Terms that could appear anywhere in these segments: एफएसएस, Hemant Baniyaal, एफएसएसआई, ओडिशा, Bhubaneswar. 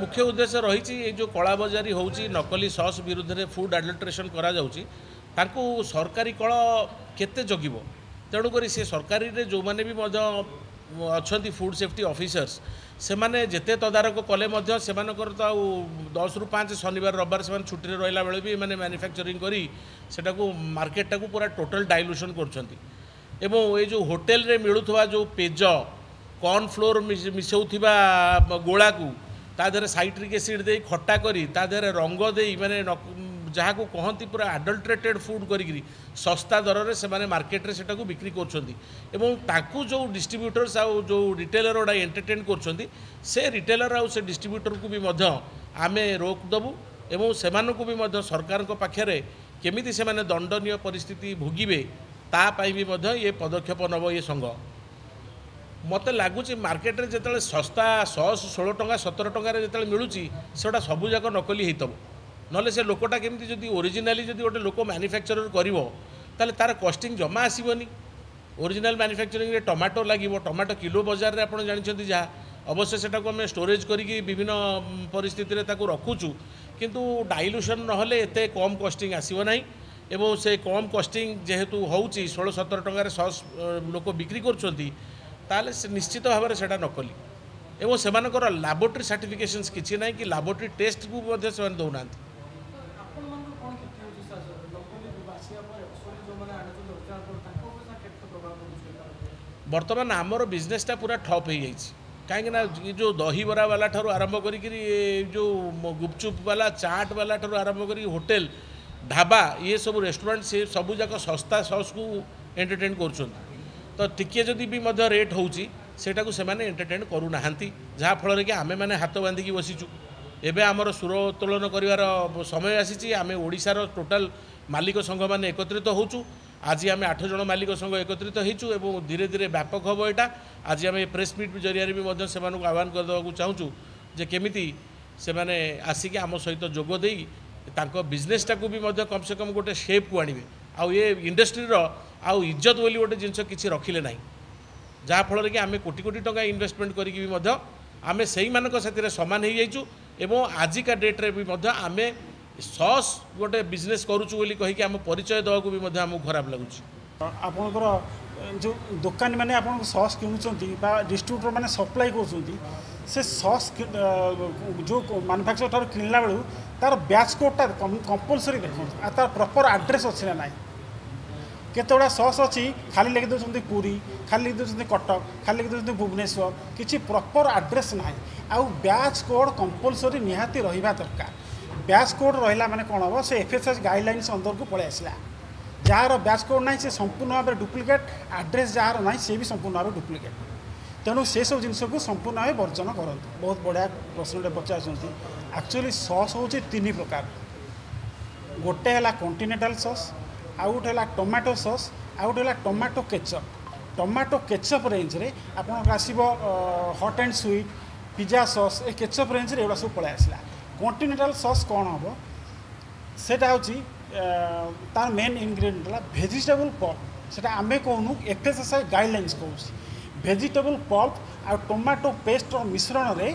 मुख्य उद्देश्य रही जो कलाबजारी होची नकली सॉस विरुद्ध में फूड एडल्ट्रेशन करा जाउची तांको सरकारी कल केते जगिबो तेणुक से सरकारी रे जो माने भी अच्छा फूड सेफ्टी ऑफिसर्स से माने जिते तदारक कले से 10 रू 5 शनिवार रविवार से छुट्टी रहा बेले भी मैंने मैन्युफैक्चरिंग करी सेटा को मार्केट टाकू पूरा टोटल डाइल्यूशन कर जो होटेल रे मिलुवा जो पेज कॉर्न फ्लोर मिसाउथिबा गोला को ताधर साइट्रिक एसिड दे खट्टा करी ताधर रंग दे मैंने जहाँ को कहती पूरा आडल्ट्रेटेड फूड करी सस्ता दर से मार्केट रे सेटा को बिक्री कर जो डिस्ट्रीब्यूटर्स आउ जो रिटेलर गुड़ा एंटरटेन कर रिटेलर आउ से डिस्ट्रीब्यूटर को भी आम रोकदेबू एवं से भी सरकार पाखे केमी से दंडनीय परिस्थिति भोगे तापाई भी ये पदक्षेप नब ये संघ मत लगुच मार्केट में जिते सस्ता सस 16 टंका 17 टंका जिते मिलूँ से सबूक नकली होता नले से लोकटा केमती जदि ओरिजिनाली जदि गोटे लोक मैन्युफैक्चरर करिवो ताले तार कॉस्टिंग जमा आसीबोनी ओरिजिनल मैन्युफैक्चरिंग रे टमाटो लागिवो टमाटो किलो बाजार रे आपण जानिछथि जा अवश्य सेटा को हम स्टोरेज करिकि विभिन्न परिस्थिति रे ताकू रखुचु किंतु डाइल्यूशन नहले एते कम कॉस्टिंग आसीबो नाही एवं से कम कॉस्टिंग जेहेतु होउची 16-17 टंका रे सॉस लोक बिक्री करछथि ताले से निश्चित भाबरे सेटा नकली एवं सेमानकर लैबोरेटरी सर्टिफिकेशंस किछि नाही कि लैबोरेटरी टेस्ट को मध्ये सेवन दउनांथि बर्तमान आमर बिजनेसटा पूरा ठप हो जाएगी कहीं जो दही बरा वाला ठारू आरंभ करी जो गुपचुप वाला चाट वाला ठारू आरंभ करी होटेल ढाबा ये सब रेस्टोरेंट से सबू जाक सस्ता सॉस को एंटरटेन कर टिके जदि भी रेट होउची सेटा को सेमाने एंटरटेन करू नाहंती जहाँ फल कि आमे माने हाथ बांधिकी बसीचु एबे आमर सुरोत्तोलन करिवार समय आसीची आमे ओडिशार टोटल मालिक संघ मैंने एकत्रित होचु आज आम 8 जन मालिक संघ एकत्रित होचु धीरे धीरे व्यापक हम यहाँ आज आम प्रेस मिट जरिया भी आह्वान करदेक चाहूँ जे केमिति से माने आसिक आम सहित जोगदे बिजनेसटा को भी कम से कम गोटे शेप को आने आउ ये इंडस्ट्रीर आउ इज्जत बोली गोटे जिनस किसी रखिले ना जहाँफल कि आम कोटी कोटी टंका इन्वेस्टमेंट करके आम से ही सामान हो जाइु आजिका डेट्रे भी आम सॉस गोटे बिजनेस करूचु बोली कहीकि आम परिचय दवा को भी मध्य हमहु खराब लगुच आपनकर जो दुकान माने आपन सॉस किनुचंती बा डिस्ट्रीब्यूटर माने सप्लाई करचंती से सॉस जो मैन्युफैक्चरर थार किनला बेलु तार बैच कोडटा कंपलसरी देखों आ तार प्रॉपर एड्रेस अछि ना केतोडा सॉस अछि खाली लिख दोचंती पूरी खाली लिख दोचंती कटक खाली लिख दोचंती भुवनेश्वर किछि प्रॉपर एड्रेस नाही आ बैच कोड कंपलसरी निहाती रहिबा दरकार ब्याज कोड रहा मैंने कौन हम से एफएसएस गाइडलाइंस अंदर को पलि आसला जार ब्याज कोड ना से संपूर्ण भाव में डुप्लिकेट आड्रेस जार ना से भी संपूर्ण भाव में डुप्लिकेट तेणु से सब जिनस को संपूर्ण भाव वर्जन करते बहुत बढ़िया प्रश्न पचार एक्चुअली सॉस हो 3 प्रकार गोटे है कॉन्टिनेंटल सॉस आउ गोटे है टोमेटो सॉस आउ गोटे है टोमेटो केचप रेंज रे आपन आसीबो hot and sweet pizza sauce ए केचप रेंज रे एवडा सब पलि आसला कॉन्टिनेंटल सॉस कौन हम से तार मेन इंग्रेडिएंट है वेजिटेबल पल्प से आम कहूँ एफएसएसआई गाइडलाइंस कहूँ वेजिटेबल पल्प आ टोमेटो पेस्ट मिश्रण रे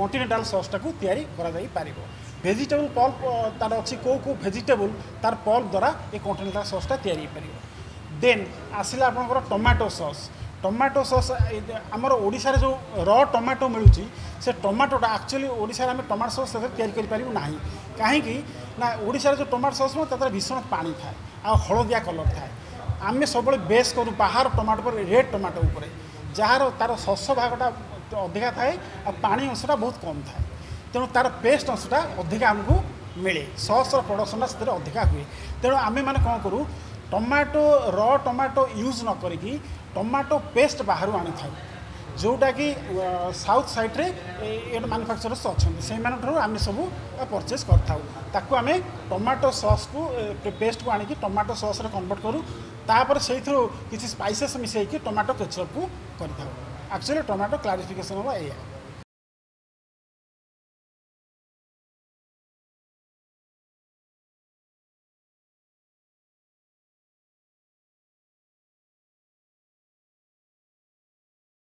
कॉन्टिनेंटल सॉस टाकू तैयारी करा जाई पारिबो वेजिटेबल पल्प तार अच्छी को वेजिटेबल तार पल्प द्वारा ये कॉन्टिनेंटल सॉस तैयारी पारिबो देन आसिला आपनकर टोमेटो सॉस आमर ओडिशा रे जो रॉ टोमेटो मिलूची से टोमेटोटा एक्चुअली ओडिशा रे आमे टोमेटो सॉस तैयारी करि पारिबो नाही काहेकि ना ओडिशा रे जो टोमेटो सॉस में तातर भीषण पानी थाए आ हलदिया कलर थाए आमे सब बेस करू बाहर टोमेटो पर रेड टोमेटो ऊपर जार तार सॉस भागटा अधिका थाए आ पानी अंशटा बहुत कम थाए तेणु तार पेस्ट अंशटा अधिका हमकू मिले सॉस रो प्रोडक्शनटा सेते अधिका हुए तेणु आमे माने कोन करू टोमेटो रॉ टोमेटो यूज न करिकि टोमेटो पेस्ट बाहर आनी था जोटा कि साउथ साइड रे मैन्युफैक्चरर्स अच्छा से आम सब परचेज करता आम टोमेटो सॉस को पेस्ट को आनिक टोमेटो सॉस रे कन्वर्ट करूँ तापर से किसी स्पाइसेस मिसेक टोमेटो केचप को करता एक्चुअली टोमेटो क्लारिफिकेशन हो या।